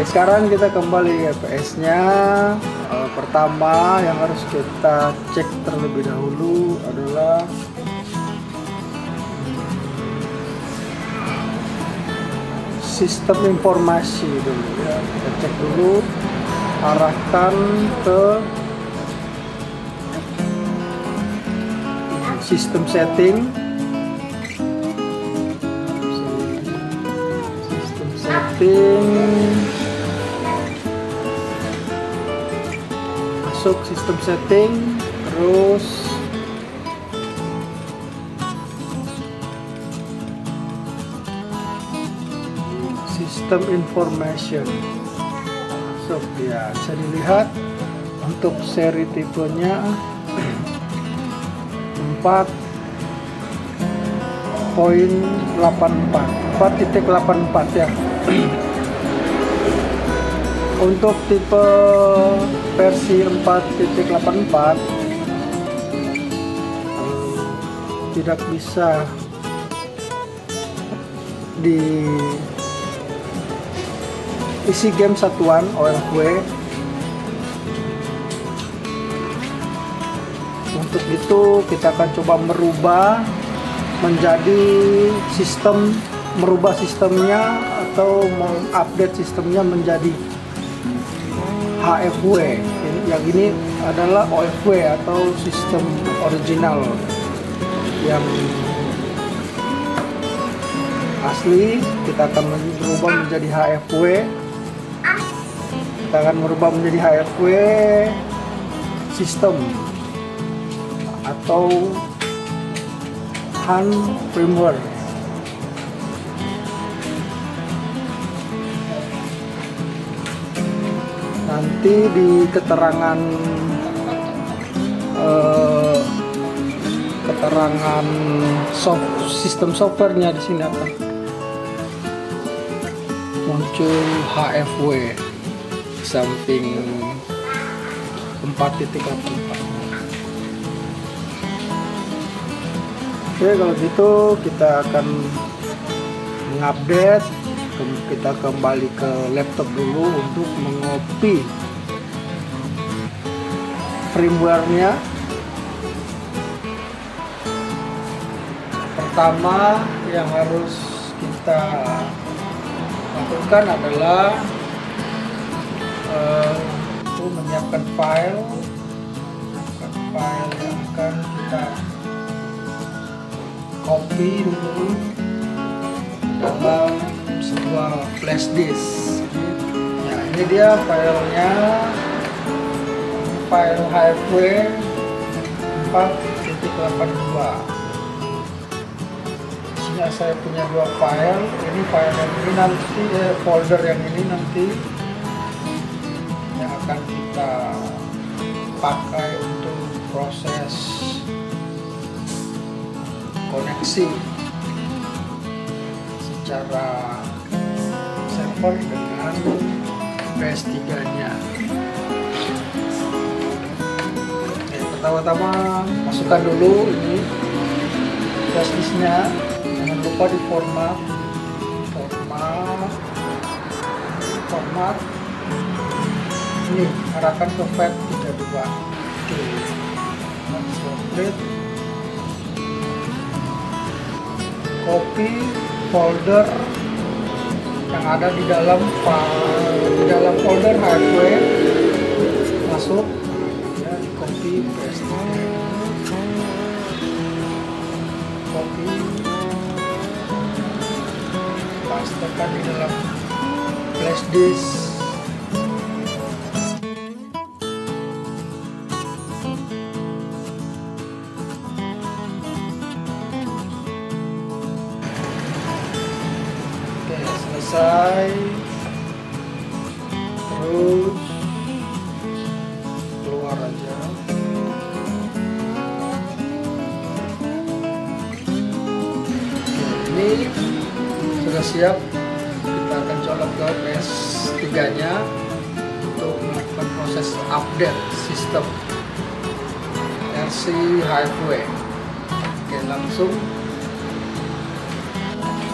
Oke, sekarang kita kembali FPS-nya. Pertama yang harus kita cek terlebih dahulu adalah sistem informasi dulu ya. Kita cek dulu, arahkan ke sistem setting. Masuk sistem setting, terus sistem information. Masuk ya, bisa dilihat untuk seri tipenya 4.84 ya. Untuk tipe versi 4.84 tidak bisa diisi game satuan OFW. Untuk itu kita akan coba merubah sistemnya atau mengupdate sistemnya menjadi HFW. Yang ini adalah OFW atau sistem original yang asli. Kita akan merubah menjadi HFW. Sistem atau HEN firmware. Nanti di keterangan sistem softwarenya di sini apa? Muncul HFW di samping 4.84. Oke, kalau gitu kita akan mengupdate. Kita kembali ke laptop dulu untuk mengopi firmware-nya. Pertama yang harus kita lakukan adalah menyiapkan file yang akan kita copy dulu dalam sebuah flash disk. Ya, ini dia filenya, file HFW 4.82. Disini saya punya dua file. Ini file yang ini nanti, folder yang ini nanti yang akan kita pakai untuk proses koneksi secara server dengan PS3-nya. Pertama-tama masukkan dulu ini flash disk-nya. Jangan lupa di format. Ini arahkan ke FAT32. Oke, complete. Copy folder yang ada di dalam folder hardware, masuk ya, di copy paste, copy pastekan di dalam flash disk. Selesai, terus keluar aja. Ini sudah siap, kita akan colok ke PS3-nya untuk melakukan proses update sistem versi HFW. Oke, langsung.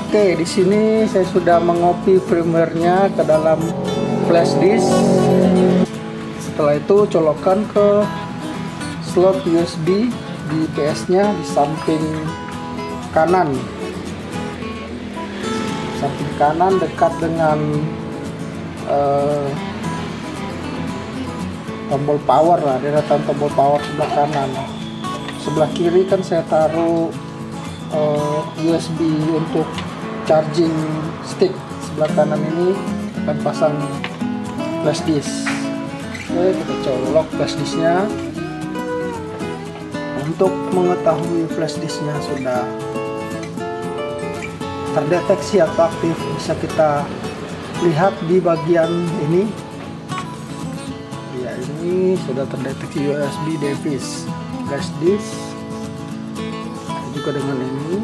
Oke, di sini saya sudah mengopi firmware-nya ke dalam flash disk. Setelah itu colokan ke slot USB di PS-nya di samping kanan. Samping kanan dekat dengan tombol power lah, deretan tombol power sebelah kanan. Sebelah kiri kan saya taruh USB untuk charging stick, sebelah kanan ini akan pasang flash disk. Oke, kita colok flash disknya. Untuk mengetahui flash disknya sudah terdeteksi atau aktif bisa kita lihat di bagian ini. Ya, ini sudah terdeteksi USB Davis flash disk. Juga dengan ini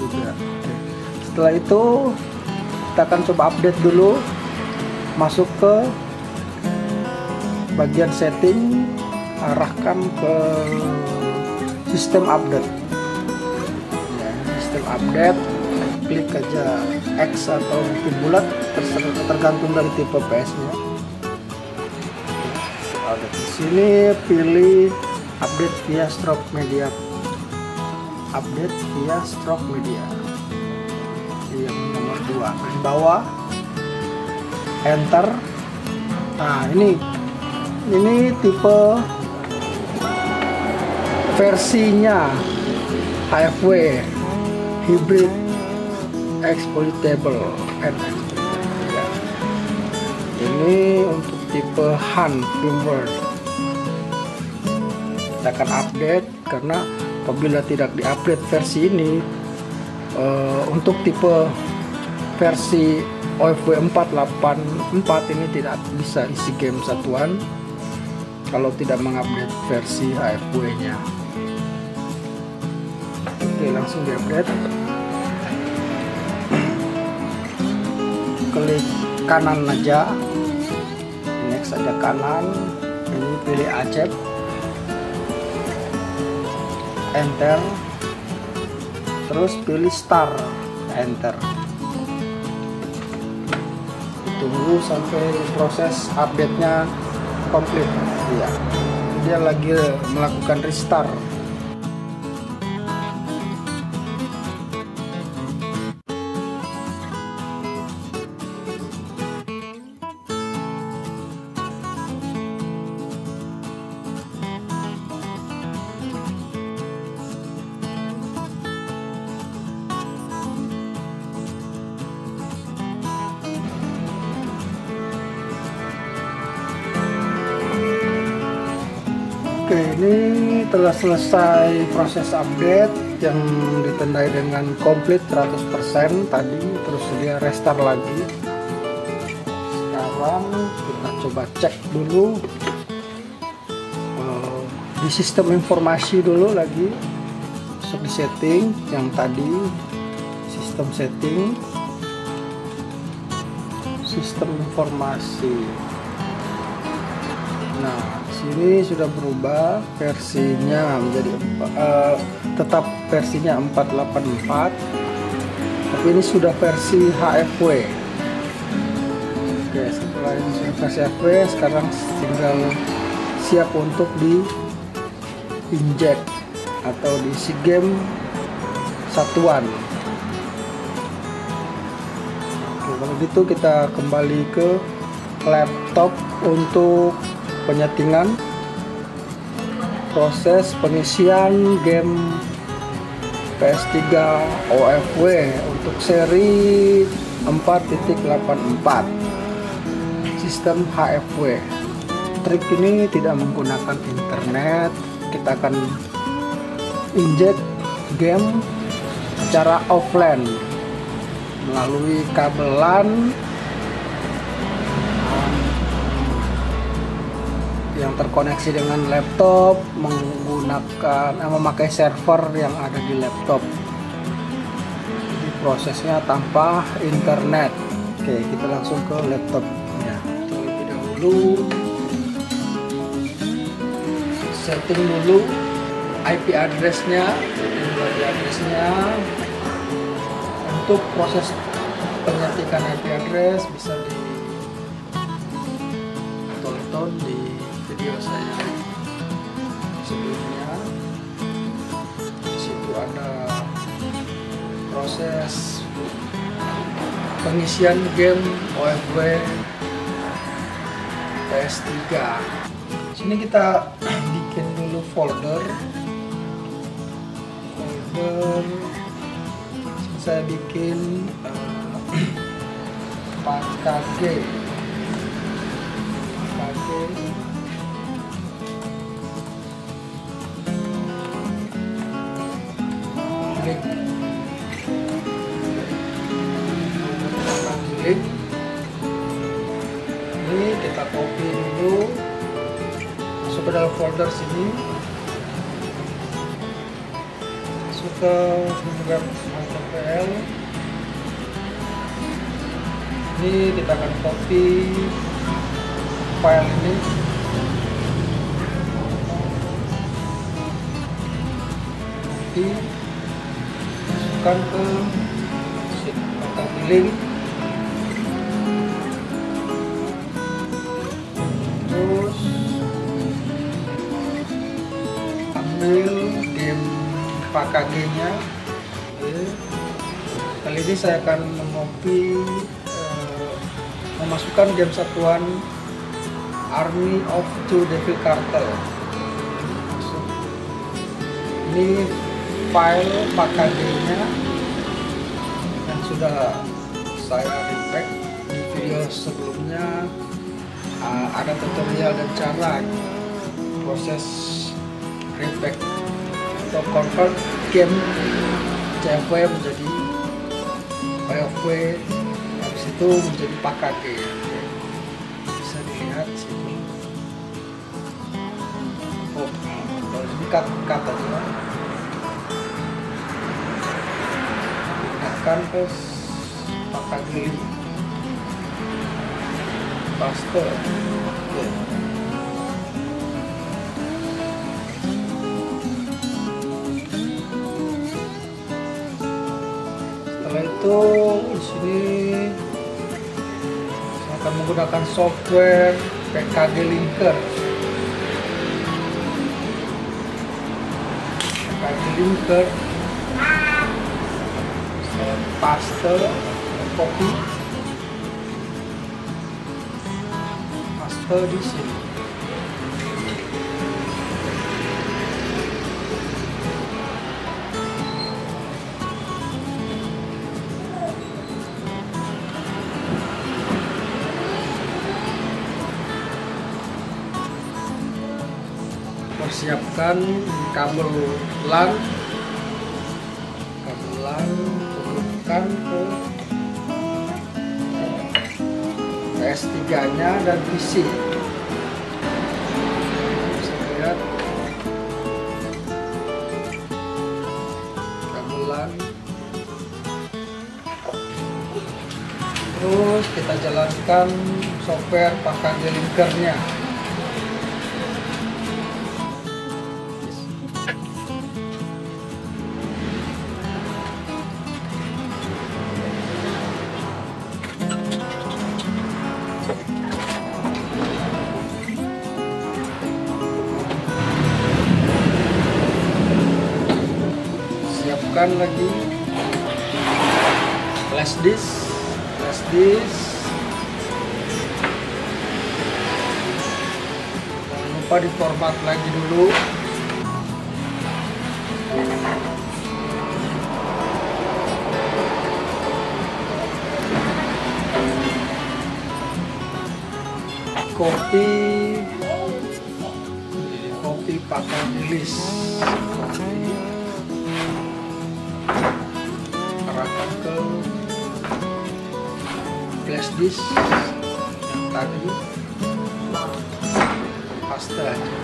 juga. Oke. Setelah itu kita akan coba update dulu, masuk ke bagian setting, arahkan ke sistem update. Ya, sistem update, klik aja X atau mungkin bulat, tergantung dari tipe PS-nya. Di sini pilih update via stroke media. Update via stroke media yang nomor 2 di bawah, enter. Nah, ini tipe versinya HFW hybrid exploitable and ya. Ini untuk tipe HEN firmware. Kita akan update karena apabila tidak diupdate versi ini, untuk tipe versi OFW 484 ini tidak bisa isi game satuan kalau tidak mengupdate versi HFW-nya. Oke, langsung diupdate. Klik kanan aja, next aja kanan, ini pilih accept, enter, terus pilih star, enter. Tunggu sampai proses update-nya komplit. Ya, dia lagi melakukan restart. Oke, ini telah selesai proses update yang ditandai dengan komplit 100% tadi, terus dia restart lagi. Sekarang kita coba cek dulu di sistem informasi dulu lagi, masuk di setting yang tadi, sistem setting, sistem informasi. Nah, ini sudah berubah versinya menjadi tetap versinya 484, tapi ini sudah versi HFW. Oke, setelah ini sudah versi HFW, sekarang tinggal siap untuk diinject atau diisi game satuan. Oke, kalau gitu kita kembali ke laptop untuk penyetingan proses pengisian game PS3 OFW untuk seri 4.84 sistem HFW. Trik ini tidak menggunakan internet, kita akan inject game secara offline melalui kabelan yang terkoneksi dengan laptop, menggunakan memakai server yang ada di laptop. Jadi prosesnya tanpa internet. Oke, kita langsung ke laptopnya terlebih dahulu. Setting dulu IP address-nya, untuk proses penyetikan IP address bisa di ditonton di video saya sebelumnya. Di situ ada proses pengisian game OFW PS3. Sini kita bikin dulu folder. Saya bikin PKG Linker. Ini kita copy dulu, masuk ke dalam folder sini, masuk ke program. Ini kita akan copy file ini. Copy, masukkan ke link. Terus ambil game PKG-nya. Kali ini saya akan mengcopy memasukkan game satuan Army of Two Devil Cartel. Ini file PKG-nya yang sudah saya repack di video sebelumnya. Ada tutorial dan cara proses repack untuk convert game CFW menjadi OFW, habis itu menjadi PKG. Bisa dilihat sini. Harus dikat aja. Akan ke PKG paste. Setelah itu di sini saya akan menggunakan software PKG Linker. Saya paste, copy, paste di sini. Persiapkan kabel LAN, hubungkan ke PS3-nya dan PC. Bisa lihat kabel LAN. Terus kita jalankan software PKG Linker-nya. Lagi flash disk, jangan lupa di format lagi dulu. Copy pakai list, arahkan ke flash disk yang tadi, paste aja.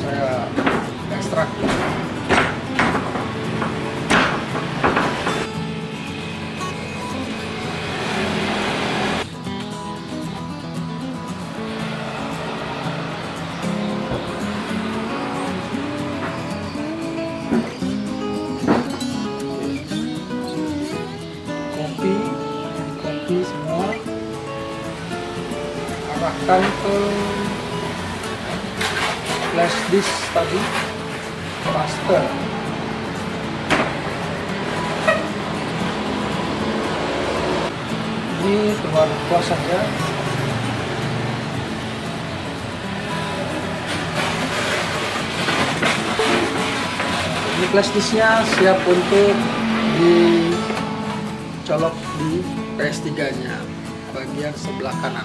Saya ekstrak dulu. Copy semua, diarahkan ke flash disk tadi, master. Ini keluar kuasanya. Ini flash disknya siap untuk dicolok di PS3-nya bagian sebelah kanan.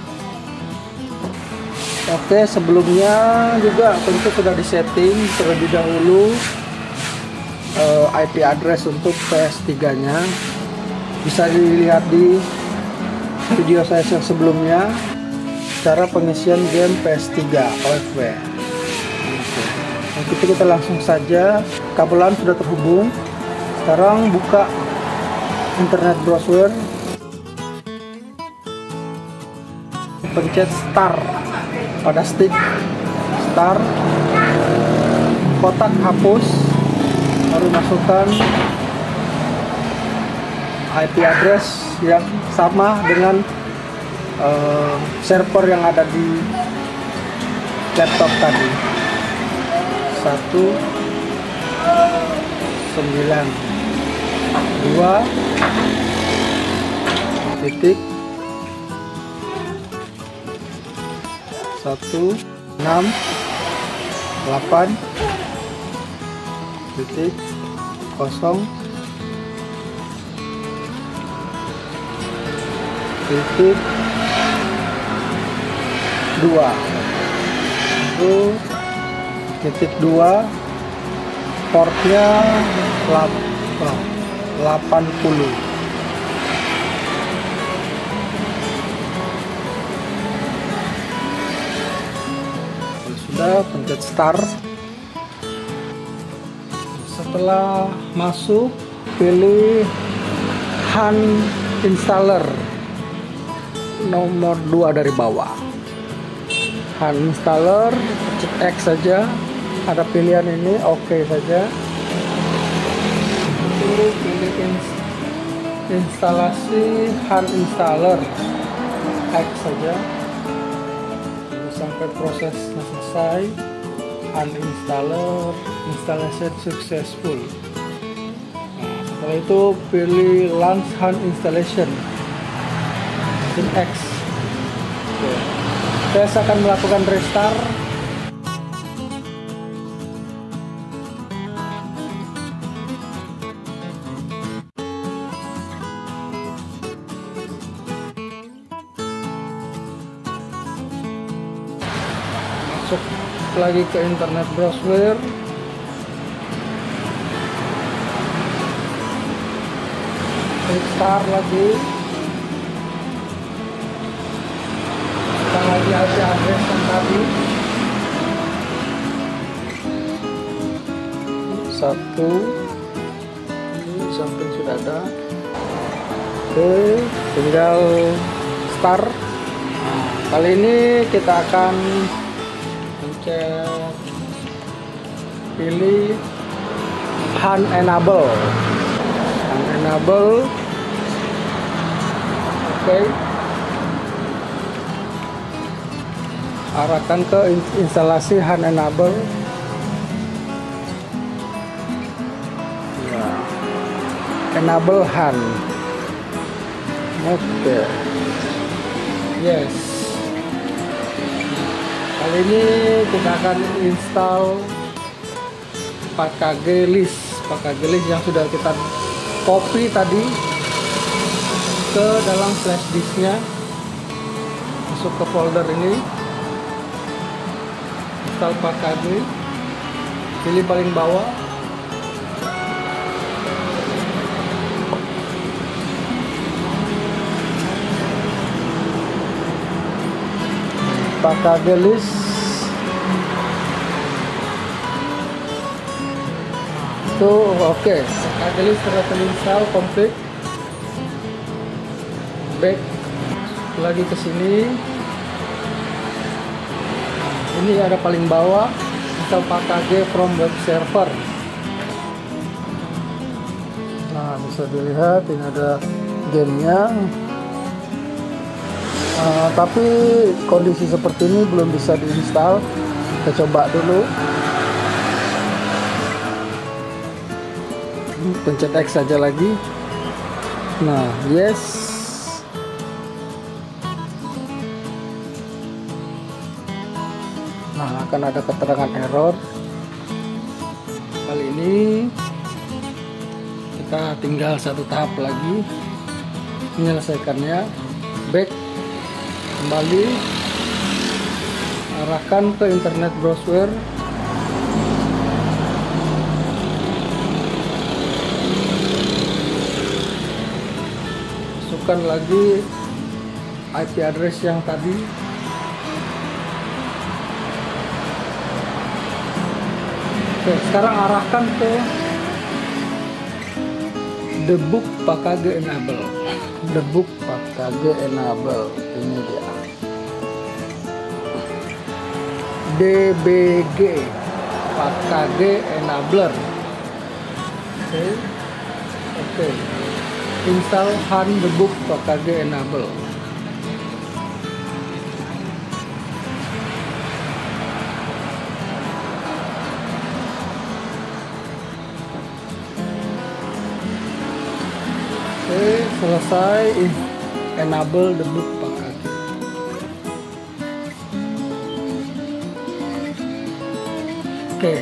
Oke, sebelumnya juga tentu sudah disetting terlebih dahulu IP address untuk PS3-nya. Bisa dilihat di video saya yang sebelumnya, cara pengisian game PS3 OFW. Nah, kita langsung saja, kabelan sudah terhubung. Sekarang buka internet browser, pencet start pada stick, start, kotak hapus, baru masukkan IP address yang sama dengan server yang ada di laptop tadi, 1.1.6.8.0.2 portnya 80. Sudah, pencet start. Setelah masuk, pilih HEN installer nomor 2 dari bawah. HEN installer, pencet X saja. Ada pilihan ini, oke saja. Pilih instalasi HEN installer, X saja. Sampai prosesnya selesai, uninstaller, installation successful. Nah, setelah itu pilih launch HEN installation, pin X. Oke. Saya akan melakukan restart. Lagi ke internet browser, restart lagi, IP address yang tadi 1 ini sampai sudah ada. Oke, tinggal start. Kali ini kita akan pilih HEN enable. HEN enable. Oke. Arahkan ke instalasi HEN enable. Ya. Enable HEN. Oke. Yes. Kali ini kita akan install PKG list yang sudah kita copy tadi ke dalam flash disknya. Masuk ke folder ini, install PKG, pilih paling bawah. PKG list. Tuh, oke. PKG list sudah terinstall complete. Back lagi ke sini. Ini ada paling bawah, install PKG from web server. Nah, bisa dilihat ini ada gamenya. Tapi kondisi seperti ini belum bisa diinstal. Kita coba dulu. Pencet X saja lagi. Nah, yes. Nah, akan ada keterangan error. Kali ini kita tinggal satu tahap lagi menyelesaikannya. Back, kembali, arahkan ke internet browser. Masukkan lagi IP address yang tadi. Oke, sekarang arahkan ke debug PKG enable. Debug PKG enable, ini dia. DBG PKG enabler. Oke. Oke. Install HEN debug PKG enable. Oke, selesai enable debug PKG. Oke,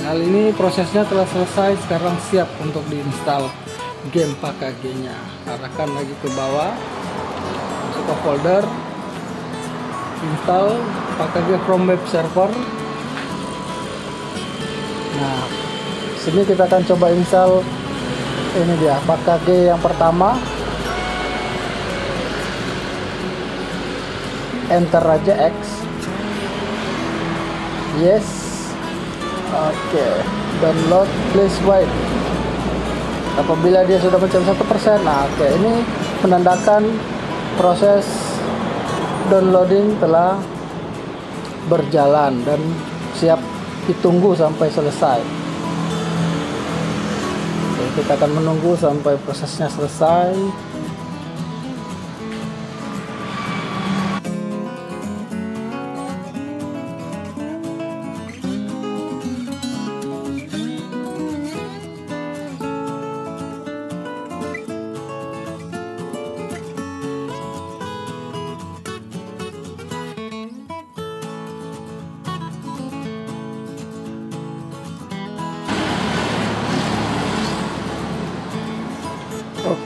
kali ini prosesnya telah selesai. Sekarang siap untuk diinstal game PKG-nya. Arahkan lagi ke bawah, masuk ke folder, install PKG from web server. Nah, sini kita akan coba install, ini dia PKG yang pertama. Enter aja X. Yes. Oke, download please wait. Apabila dia sudah mencapai 1%, nah oke, ini menandakan proses downloading telah berjalan dan siap ditunggu sampai selesai. Oke, kita akan menunggu sampai prosesnya selesai.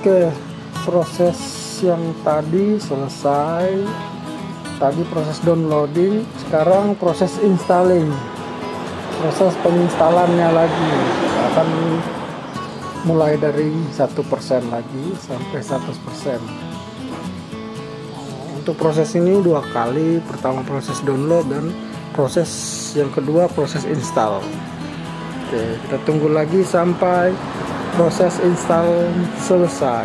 Oke, proses yang tadi selesai. Tadi proses downloading, sekarang proses installing. Proses penginstalannya lagi. Kita akan mulai dari 1% lagi sampai 100%. Untuk proses ini dua kali, pertama proses download dan proses yang kedua proses install. Oke, kita tunggu lagi sampai proses install selesai.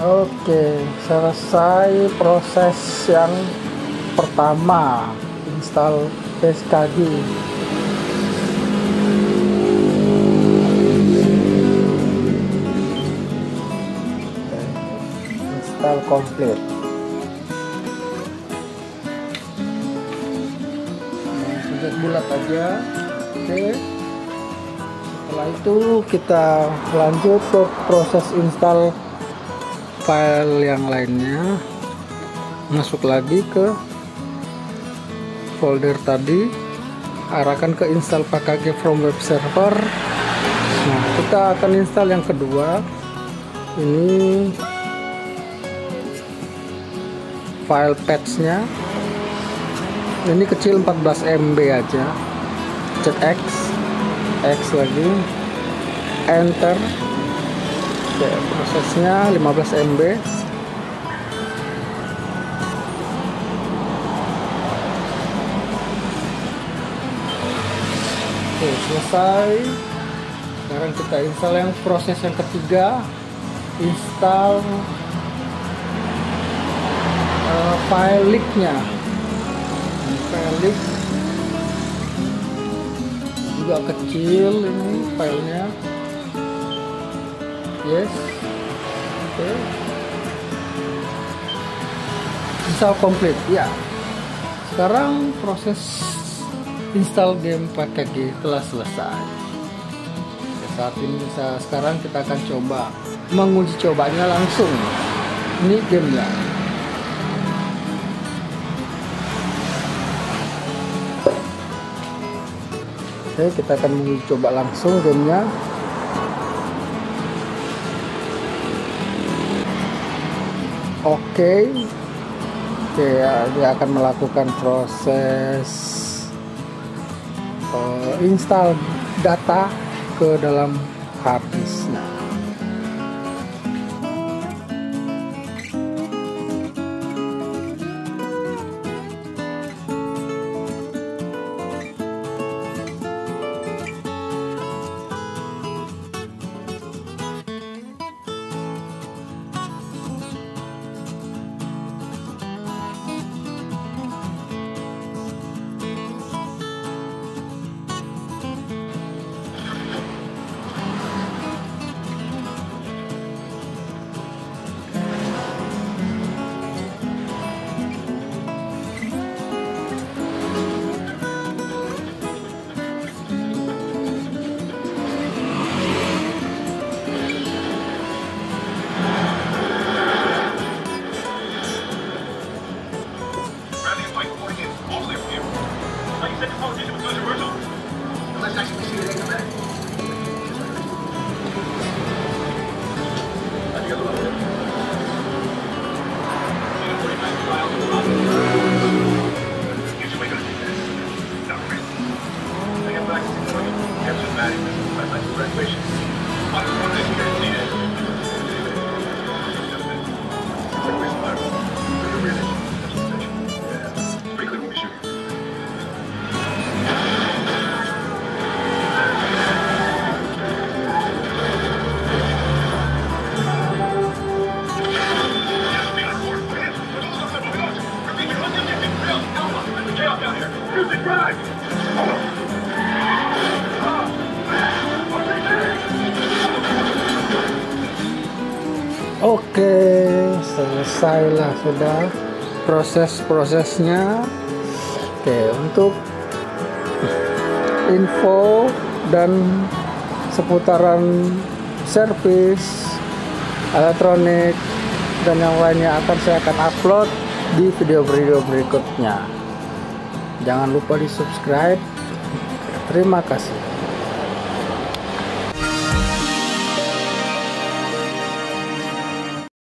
Oke, selesai proses yang pertama, install PKG. Komplit. Nah, sudah bulat aja. Oke. Setelah itu kita lanjut ke proses install file yang lainnya. Masuk lagi ke folder tadi. Arahkan ke install PKG from web server. Nah, kita akan install yang kedua. Ini file patch-nya, ini kecil 14 MB aja. Cet X, X lagi, enter. Oke, prosesnya 15 MB. Oke, selesai. Sekarang kita install yang proses yang ketiga, install file leak-nya. File leak juga kecil ini filenya. Yes, oke. Okay. Install complete ya. Sekarang proses install game PKG telah selesai. Ya, saat ini sekarang kita akan coba menguji cobanya langsung. Ini gamenya. Oke, kita akan menguji coba langsung gamenya. Oke. Oke, dia akan melakukan proses install data ke dalam hard disk-nya. Oke, selesailah sudah proses-prosesnya. Oke, untuk info dan seputaran servis elektronik dan yang lainnya akan saya upload di video-video berikutnya. Jangan lupa di subscribe. Terima kasih.